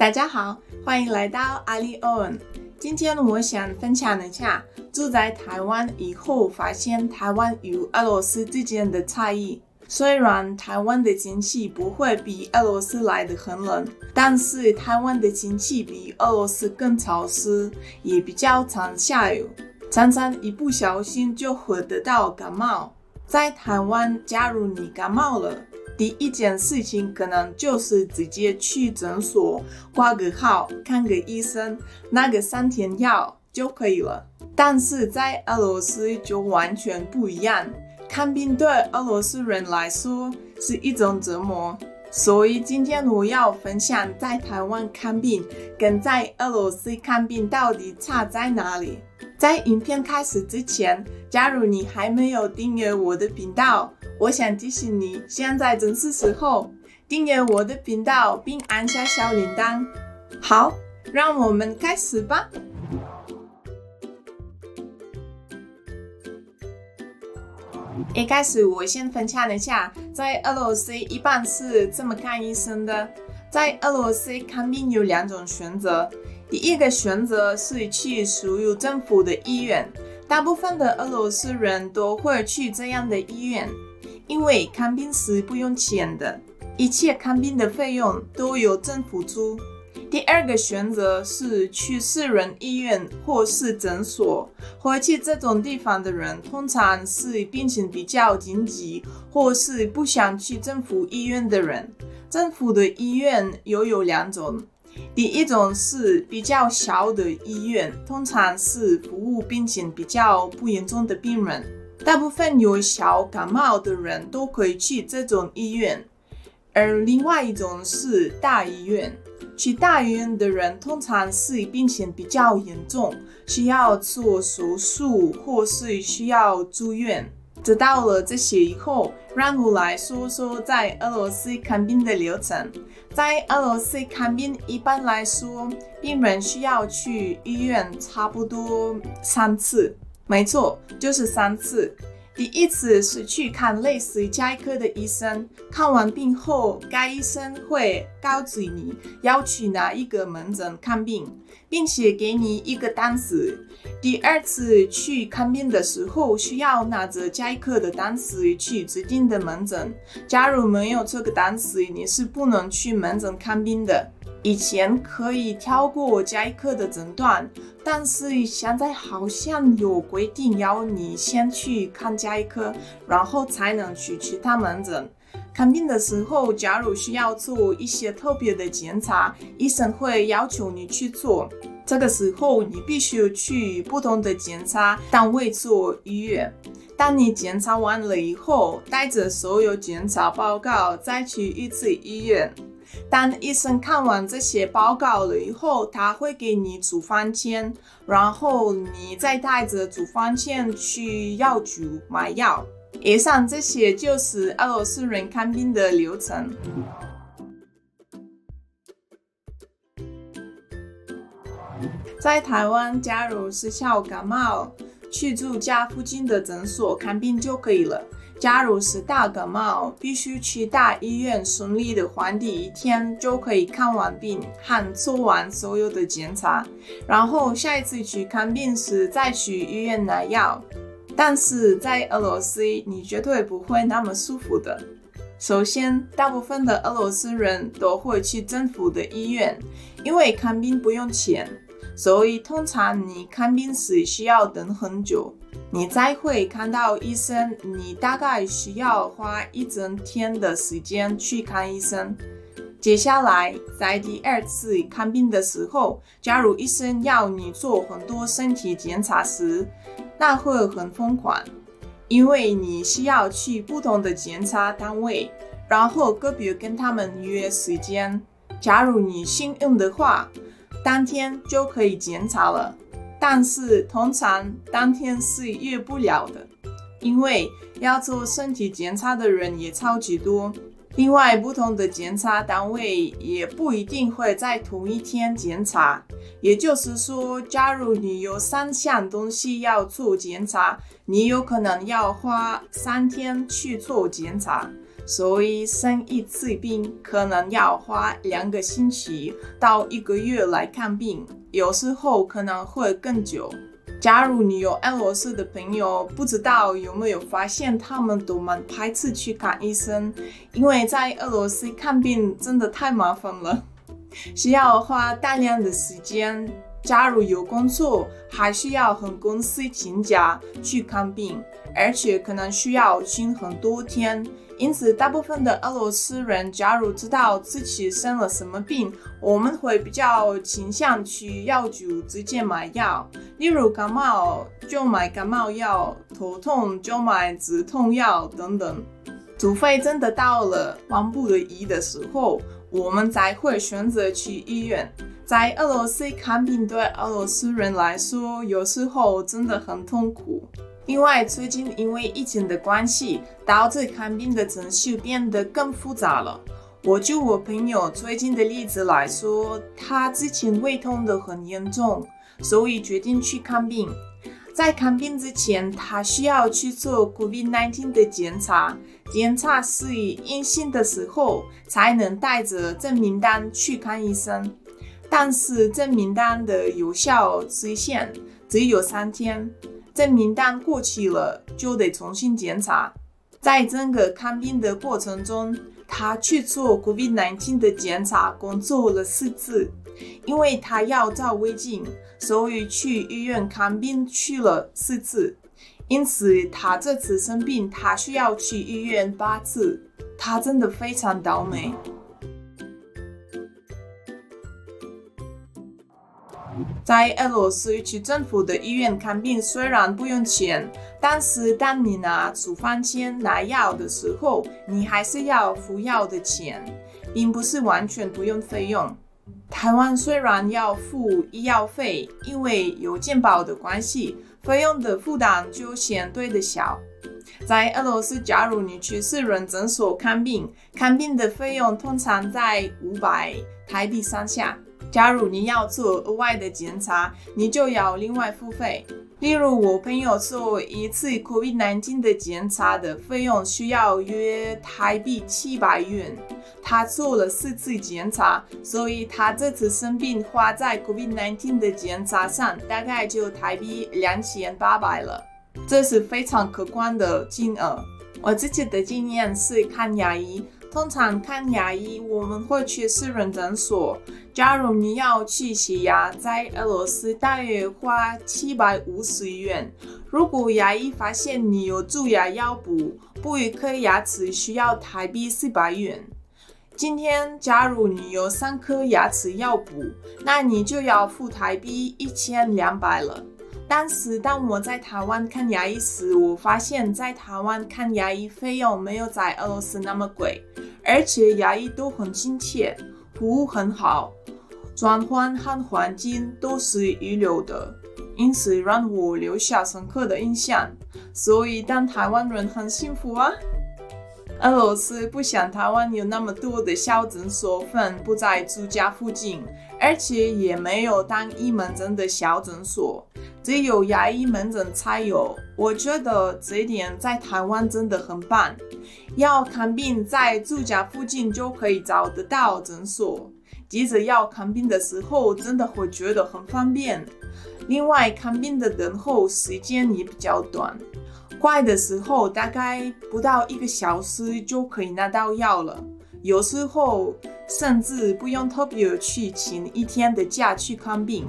大家好，欢迎来到阿里欧文。今天我想分享一下住在台湾以后发现台湾与俄罗斯之间的差异。虽然台湾的天气不会比俄罗斯来得很冷，但是台湾的天气比俄罗斯更潮湿，也比较常下雨，常常一不小心就会得到感冒。在台湾，假如你感冒了，第一件事情可能就是直接去诊所挂个号，看个医生，拿个3天药就可以了。但是在俄罗斯就完全不一样，看病对俄罗斯人来说是一种折磨。所以今天我要分享在台湾看病跟在俄罗斯看病到底差在哪里。在影片开始之前，假如你还没有订阅我的频道，我想提醒你，现在正是时候订阅我的频道并按下小铃铛。好，让我们开始吧。一开始我先分享一下，在俄罗斯一般是怎么看医生的。在俄罗斯看病有2种选择，第一个选择是去属于政府的医院，大部分的俄罗斯人都会去这样的医院。因为看病是不用钱的，一切看病的费用都由政府出。第二个选择是去私人医院或是诊所，会去这种地方的人通常是病情比较紧急或是不想去政府医院的人。政府的医院又有2种，第一种是比较小的医院，通常是服务病情比较不严重的病人。大部分有小感冒的人都可以去这种医院，而另外一种是大医院。去大医院的人通常是病情比较严重，需要做手术或是需要住院。知道了这些以后，让我来说说在俄罗斯看病的流程。在俄罗斯看病，一般来说，病人需要去医院差不多3次。没错，就是3次。第一次是去看类似家医科的医生，看完病后，该医生会告知你要去哪一个门诊看病，并且给你一个单子。第二次去看病的时候，需要拿着家医科的单子去指定的门诊。假如没有这个单子，你是不能去门诊看病的。以前可以跳过家医科的诊断，但是现在好像有规定要你先去看家医科，然后才能去其他门诊。看病的时候，假如需要做一些特别的检查，医生会要求你去做。这个时候你必须去不同的检查单位做预约。当你检查完了以后，带着所有检查报告再去一次医院。当医生看完这些报告了以后，他会给你处方签，然后你再带着处方签去药局买药。以上这些就是俄罗斯人看病的流程。在台湾，假如是小感冒，去住家附近的诊所看病就可以了。假如是大感冒，必须去大医院顺利的缓解1天就可以看完病和做完所有的检查，然后下一次去看病时再去医院拿药。但是在俄罗斯，你绝对不会那么舒服的。首先，大部分的俄罗斯人都会去政府的医院，因为看病不用钱，所以通常你看病时需要等很久。你再会看到医生，你大概需要花1整天的时间去看医生。接下来，在第2次看病的时候，假如医生要你做很多身体检查时，那会很疯狂，因为你需要去不同的检查单位，然后个别跟他们约时间。假如你幸运的话，当天就可以检查了。但是通常当天是约不了的，因为要做身体检查的人也超级多，另外不同的检查单位也不一定会在同一天检查。也就是说，假如你有3项东西要做检查，你有可能要花3天去做检查。所以生一次病可能要花2个星期到1个月来看病，有时候可能会更久。假如你有俄罗斯的朋友，不知道有没有发现他们都蛮排斥去看医生，因为在俄罗斯看病真的太麻烦了，需要花大量的时间。 假如有工作，还需要和公司请假去看病，而且可能需要请很多天。因此，大部分的俄罗斯人，假如知道自己生了什么病，我们会比较倾向去药局直接买药，例如感冒就买感冒药，头痛就买止痛药等等。除非真的到了万不得已的时候，我们才会选择去医院。 在俄罗斯看病对俄罗斯人来说，有时候真的很痛苦。另外，最近因为疫情的关系，导致看病的程序变得更复杂了。我就我朋友最近的例子来说，他之前胃痛得很严重，所以决定去看病。在看病之前，他需要去做 COVID-19 的检查，检查是阴性的时候，才能带着证明单去看医生。 但是证明单的有效期限只有3天，证明单过期了就得重新检查。在整个看病的过程中，他去做 COVID-19 的检查工作了4次，因为他要照胃镜，所以去医院看病去了4次。因此，他这次生病，他需要去医院8次，他真的非常倒霉。 在俄罗斯去政府的医院看病虽然不用钱，但是当你拿处方签拿药的时候，你还是要付药的钱，并不是完全不用费用。台湾虽然要付医药费，因为有健保的关系，费用的负担就相对的小。在俄罗斯，假如你去私人诊所看病，看病的费用通常在500台币上下。 假如你要做额外的检查，你就要另外付费。例如，我朋友做一次 COVID-19 的检查的费用需要约台币700元。他做了4次检查，所以他这次生病花在 COVID-19 的检查上大概就台币2800了，这是非常可观的金额。我自己的经验是看牙医。 通常看牙医，我们会去私人诊所。假如你要去洗牙，在俄罗斯大约花750元。如果牙医发现你有蛀牙要补，补一颗牙齿需要台币400元。今天，假如你有3颗牙齿要补，那你就要付台币1200了。 但是当我在台湾看牙医时，我发现，在台湾看牙医费用没有在俄罗斯那么贵，而且牙医都很亲切，服务很好，转换和环境都是一流的，因此让我留下深刻的印象。所以，当台湾人很幸福啊！俄罗斯不像台湾有那么多的小诊所分布在住家附近，而且也没有单一门诊的小诊所。 只有牙医门诊才有，我觉得这一点在台湾真的很棒。要看病，在住家附近就可以找得到诊所，急着要看病的时候，真的会觉得很方便。另外，看病的等候时间也比较短，快的时候大概不到1个小时就可以拿到药了，有时候甚至不用特别去请1天的假去看病。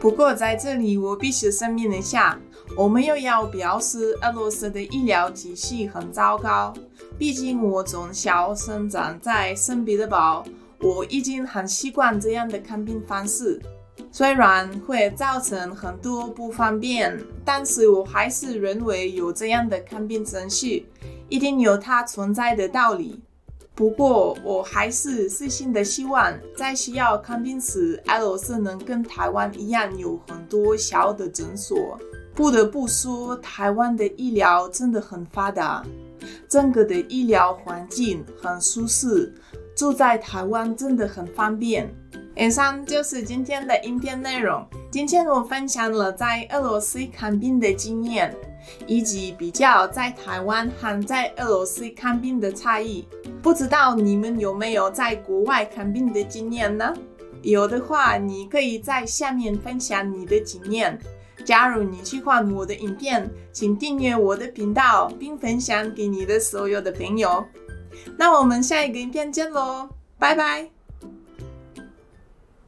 不过在这里，我必须声明一下，我没有要表示俄罗斯的医疗体系很糟糕。毕竟我从小生长在圣彼得堡，我已经很习惯这样的看病方式。虽然会造成很多不方便，但是我还是认为有这样的看病程序，一定有它存在的道理。 不过，我还是私心的希望，在需要看病时，俄罗斯能跟台湾一样有很多小的诊所。不得不说，台湾的医疗真的很发达，整个的医疗环境很舒适，住在台湾真的很方便。以上就是今天的影片内容。今天我分享了在俄罗斯看病的经验，以及比较在台湾和在俄罗斯看病的差异。不知道你们有没有在国外看病的经验呢？有的话，你可以在下面分享你的经验。假如你喜欢我的影片，请订阅我的频道，并分享给你的所有的朋友。那我们下一个影片见喽，拜拜。